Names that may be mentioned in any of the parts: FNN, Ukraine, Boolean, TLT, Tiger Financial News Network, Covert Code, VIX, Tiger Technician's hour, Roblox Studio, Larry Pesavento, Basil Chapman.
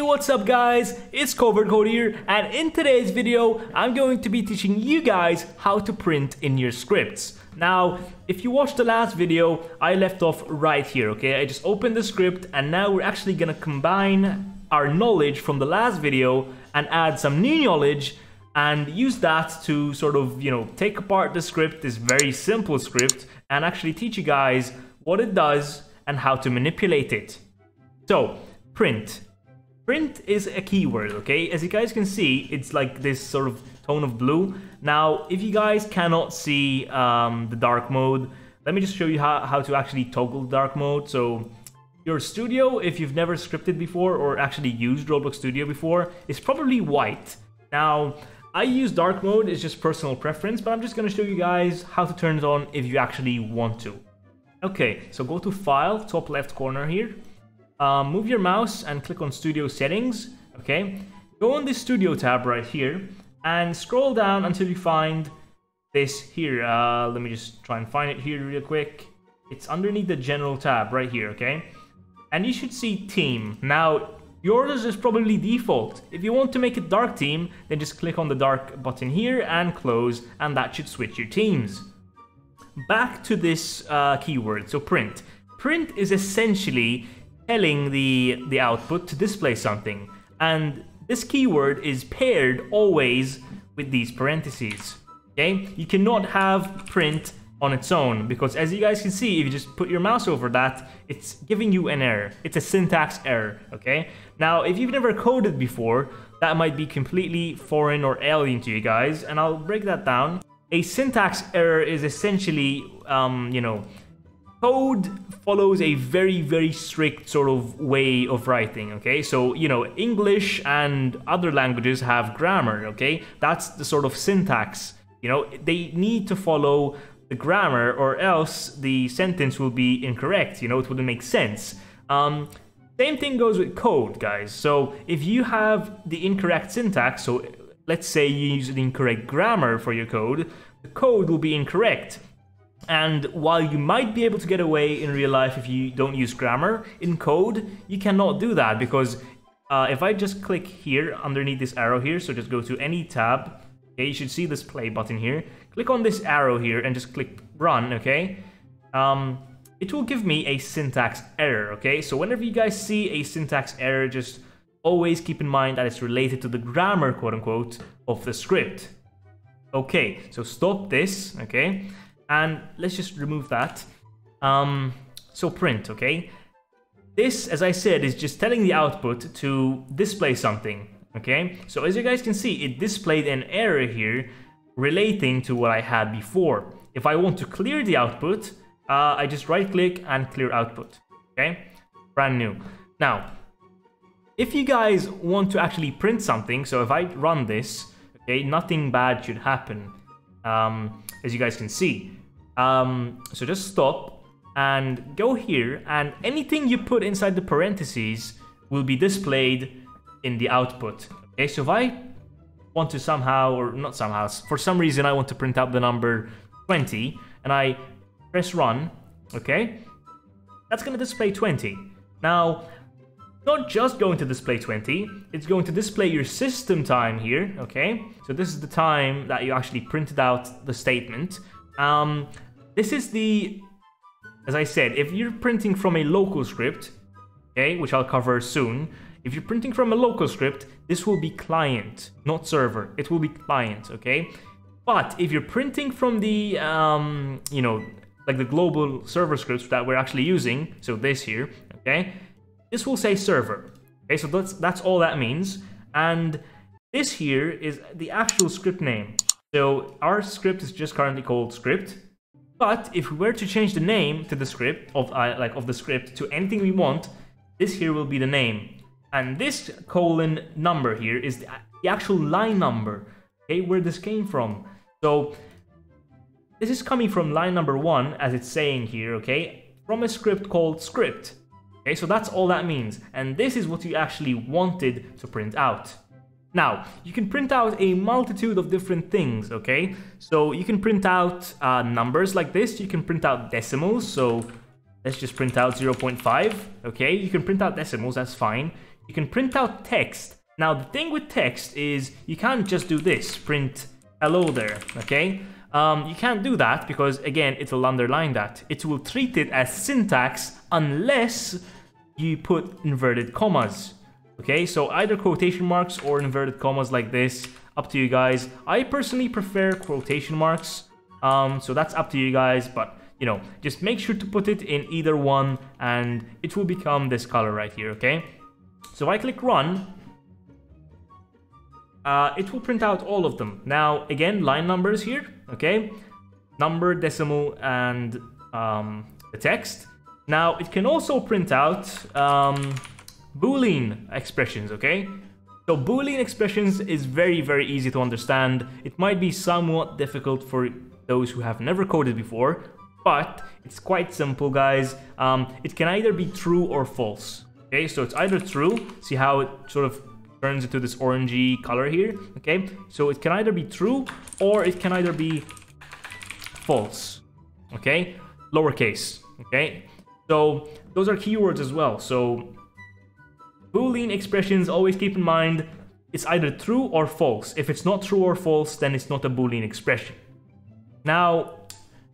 Hey, what's up guys, it's Covert Code here, and in today's video I'm going to be teaching you guys how to print in your scripts. Now if you watched the last video, I left off right here. Okay, I just opened the script and now we're actually gonna combine our knowledge from the last video and add some new knowledge and use that to sort of, you know, take apart the script, this very simple script, and actually teach you guys what it does and how to manipulate it. So print is a keyword, okay? As you guys can see, it's like this sort of tone of blue. Now, if you guys cannot see the dark mode, let me just show you how to actually toggle dark mode. So your studio, if you've never scripted before or actually used Roblox Studio before, is probably white. Now, I use dark mode, it's just personal preference, but I'm just gonna show you guys how to turn it on if you actually want to. Okay, so go to File, top left corner here. Move your mouse and click on Studio Settings, okay? Go on the Studio tab right here and scroll down until you find this here. Let me just try and find it here real quick. It's underneath the General tab right here, okay? And you should see Team. Now, yours is probably default. If you want to make it Dark Team, then just click on the Dark button here and close, and that should switch your teams. Back to this keyword, so print. Print is essentially telling the output to display something, and this keyword is paired always with these parentheses, okay? You cannot have print on its own, because as you guys can see, if you just put your mouse over that, it's giving you an error. It's a syntax error, okay? Now, if you've never coded before, that might be completely foreign or alien to you guys, and I'll break that down. A syntax error is essentially, you know, code follows a very, very strict sort of way of writing, okay? So, you know, English and other languages have grammar, okay? That's the sort of syntax, you know? They need to follow the grammar or else the sentence will be incorrect, you know? It wouldn't make sense. Same thing goes with code, guys. So if you have the incorrect syntax, so let's say you use the incorrect grammar for your code, the code will be incorrect. And while you might be able to get away in real life if you don't use grammar, in code, you cannot do that, because if I just click here underneath this arrow here, so just go to any tab, okay, you should see this play button here. Click on this arrow here and just click run, okay? It will give me a syntax error, okay? So whenever you guys see a syntax error, just always keep in mind that it's related to the grammar, quote-unquote, of the script. Okay, so stop this, okay? And let's just remove that. So print, okay? This, as I said, is just telling the output to display something, okay? So as you guys can see, it displayed an error here relating to what I had before. If I want to clear the output, I just right-click and clear output, okay? Brand new. Now, if you guys want to actually print something, so if I run this, okay, nothing bad should happen, as you guys can see. So just stop and go here, and anything you put inside the parentheses will be displayed in the output. Okay, so if I want to somehow, or not somehow, for some reason I want to print out the number 20 and I press run, okay, that's going to display 20. Now, not just going to display 20, it's going to display your system time here, okay? So this is the time that you actually printed out the statement. This is the, as I said, if you're printing from a local script, okay, which I'll cover soon, if you're printing from a local script, this will be client, not server. It will be client, okay? But if you're printing from the, you know, like the global server scripts that we're actually using, so this here, okay? This will say server, okay, so that's all that means. And this here is the actual script name. So our script is just currently called script, but if we were to change the name to the script, of the script to anything we want, this here will be the name. And this colon number here is the actual line number, okay, where this came from. So this is coming from line number 1, as it's saying here, okay, from a script called script. Okay, so that's all that means, and this is what you actually wanted to print out. Now, you can print out a multitude of different things, okay? So you can print out numbers like this, you can print out decimals, so let's just print out 0.5, okay? You can print out decimals, that's fine. you can print out text. Now, the thing with text is you can't just do this, print hello there, okay? You can't do that because, again, it will underline that. It will treat it as syntax unless you put inverted commas, okay? So either quotation marks or inverted commas like this, up to you guys. I personally prefer quotation marks, so that's up to you guys, but, you know, just make sure to put it in either one and it will become this color right here, okay? So if I click run, it will print out all of them. Now, again, line numbers here, okay? Number, decimal, and the text. Now, it can also print out Boolean expressions, okay? So Boolean expressions is very, very easy to understand. It might be somewhat difficult for those who have never coded before, but it's quite simple, guys. It can either be true or false, okay? So it's either true, see how it sort of turns into this orangey color here, okay? So it can either be true or it can either be false, okay? Lowercase, okay? So those are keywords as well. So Boolean expressions, always keep in mind, it's either true or false. If it's not true or false, then it's not a Boolean expression. Now,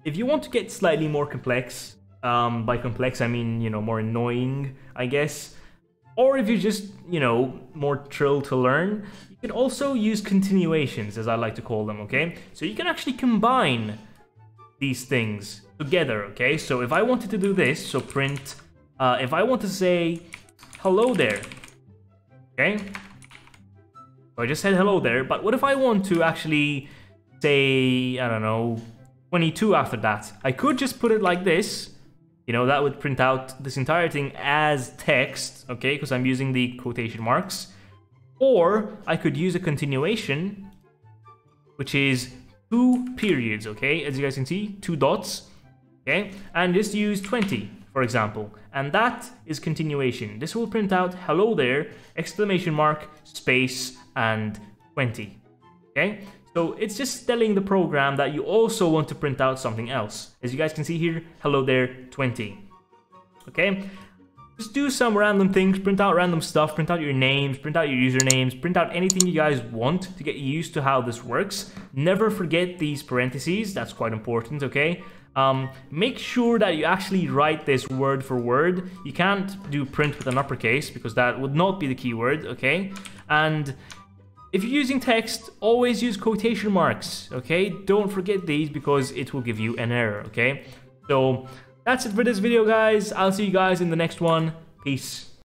if you want to get slightly more complex, by complex I mean, you know, more annoying, I guess, or if you're just, you know, more trill to learn, you can also use continuations, as I like to call them, okay? So you can actually combine these things together, okay? So if I wanted to do this, so print, if I want to say, hello there, okay? So I just said hello there, but what if I want to actually say, I don't know, 22 after that? I could just put it like this. You know, that would print out this entire thing as text, okay, because I'm using the quotation marks. Or I could use a continuation, which is two periods, okay, as you guys can see, two dots, okay, and just use 20, for example. And that is continuation. This will print out hello there, exclamation mark, space, and 20, okay? So it's just telling the program that you also want to print out something else. As you guys can see here, hello there, 20. Okay, just do some random things, print out random stuff, print out your names, print out your usernames, print out anything you guys want to get used to how this works. Never forget these parentheses, that's quite important, okay? Make sure that you actually write this word for word. You can't do print with an uppercase because that would not be the keyword, okay? And if you're using text, always use quotation marks, okay? Don't forget these because it will give you an error, okay? So that's it for this video, guys. I'll see you guys in the next one. Peace.